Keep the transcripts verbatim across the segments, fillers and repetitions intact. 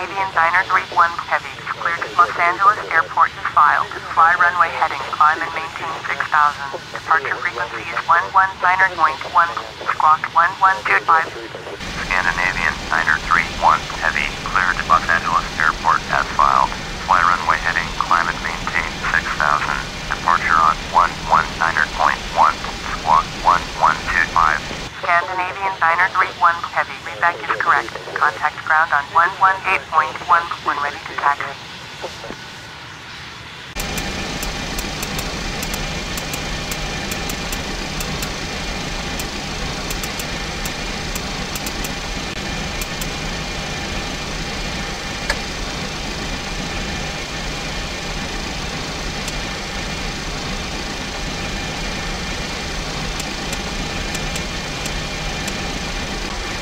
Scandinavian Niner Three One Heavy, cleared Los Angeles Airport to file to fly runway heading climb and maintain six thousand. Departure frequency is one one niner point one, squawk one one two five. Scandinavian Niner Three One Heavy, cleared Los Angeles Airport as filed. Fly runway heading climb and maintain six thousand. Departure on one one niner point one, squawk one one two five. Scandinavian Niner Three One Heavy, readback is correct. Contact ground on one one eight point one when ready to taxi.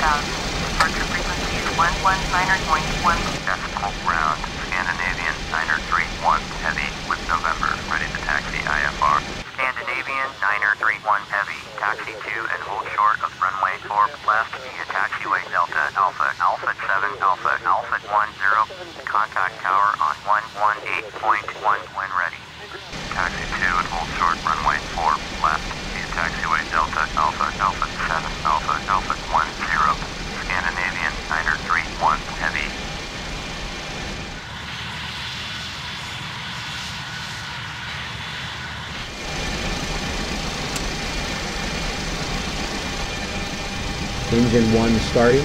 Departure frequency is one one niner point one. Decimal ground, Scandinavian Niner Three One Heavy with November, ready to taxi I F R. Scandinavian Niner Three One Heavy, taxi to and hold short of runway four left via taxiway Delta Alpha Alpha Seven Alpha Alpha One Zero. Contact tower on one one eight point one when ready. Taxi to and hold short runway four left via taxiway Delta Alpha Alpha Seven Alpha Alpha One Zero. Scandinavian Niner Three One Heavy. Engine one starting.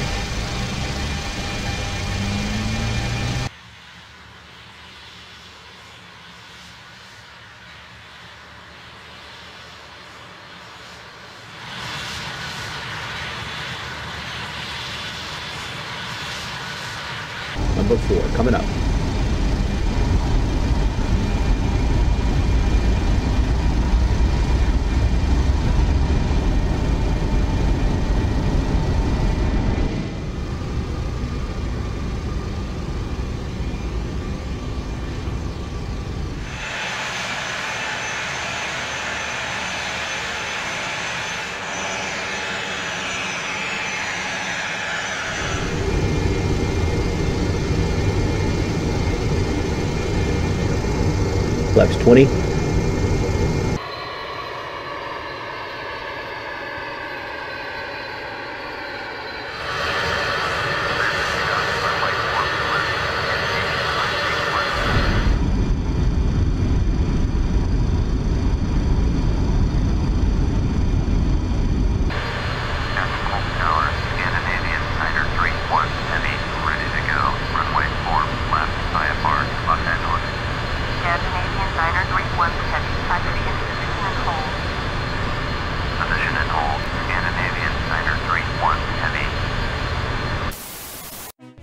Number four coming up. Flex twenty.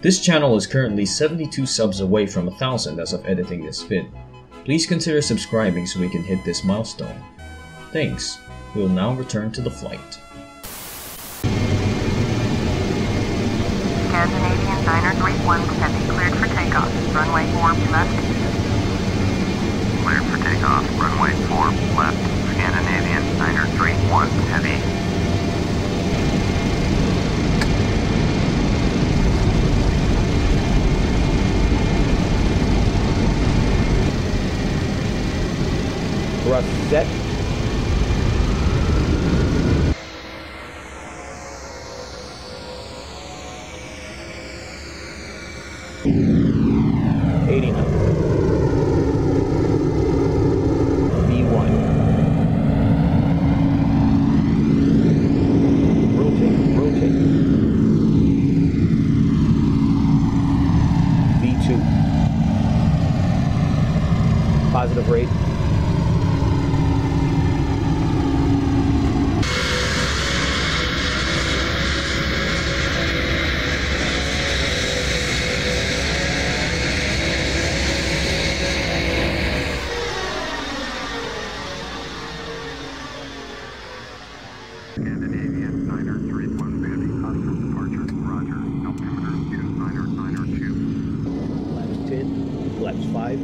This channel is currently seventy-two subs away from one thousand as of editing this vid. Please consider subscribing so we can hit this milestone. Thanks. We will now return to the flight. Scandinavian Niner Three One Heavy, cleared for takeoff. Runway four left. Cleared for takeoff. Runway four left. Scandinavian Niner Three One Heavy. Thrust set. eighty knots. V one. Rotate, rotate. V two. Positive rate. Scandinavian Niner Three One Heavy, caution departure. Roger. Altimeter two niner niner two. Flaps ten. Flaps five.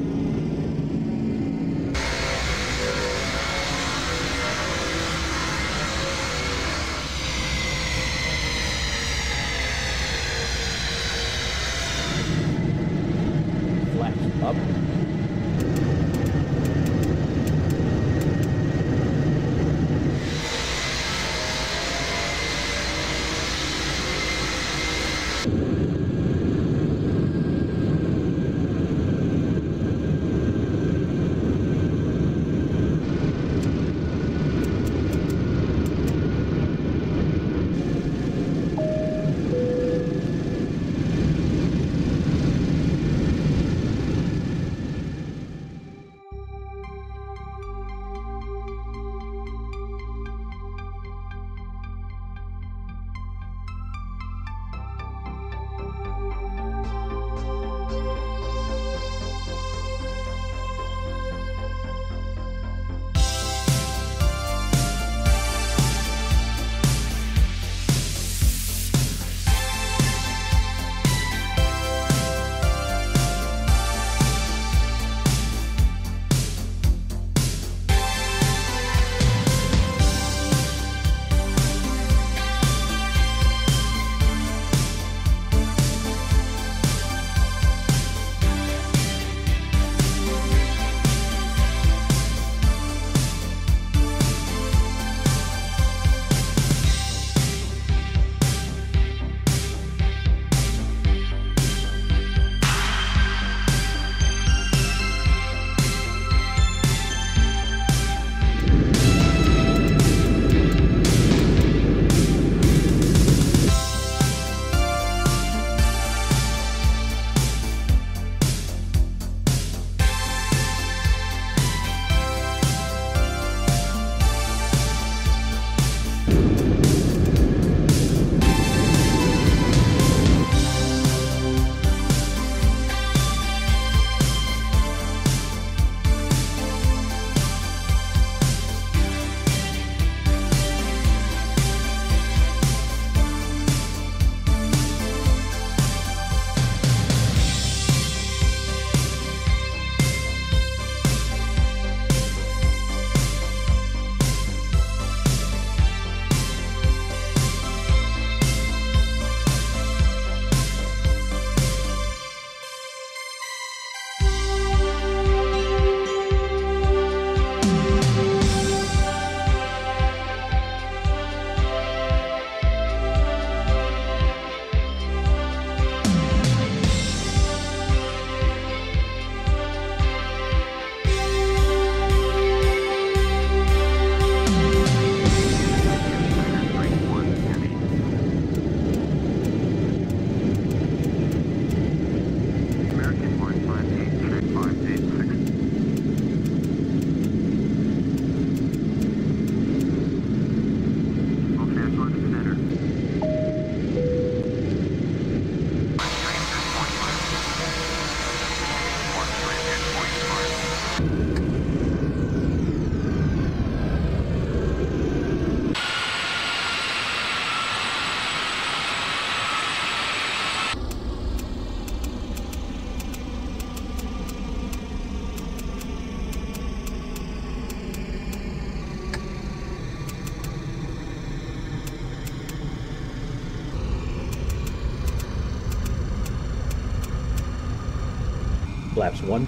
Flaps one.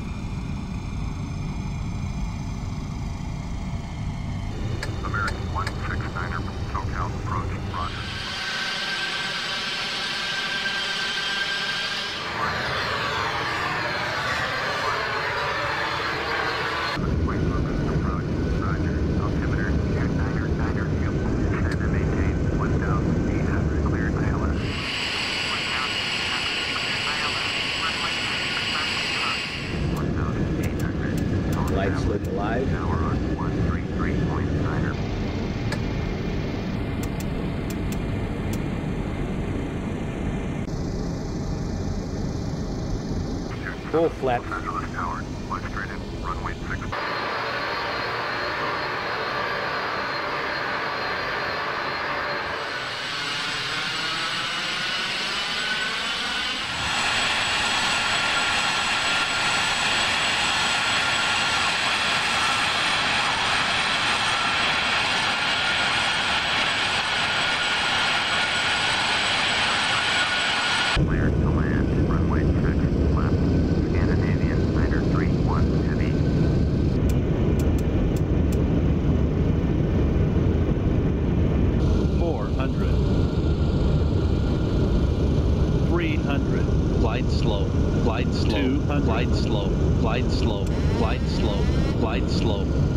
Full flap. Los Angeles Tower, left straight in, runway six. Slow, glide slow, glide slow, glide slow, glide slow, glide slow.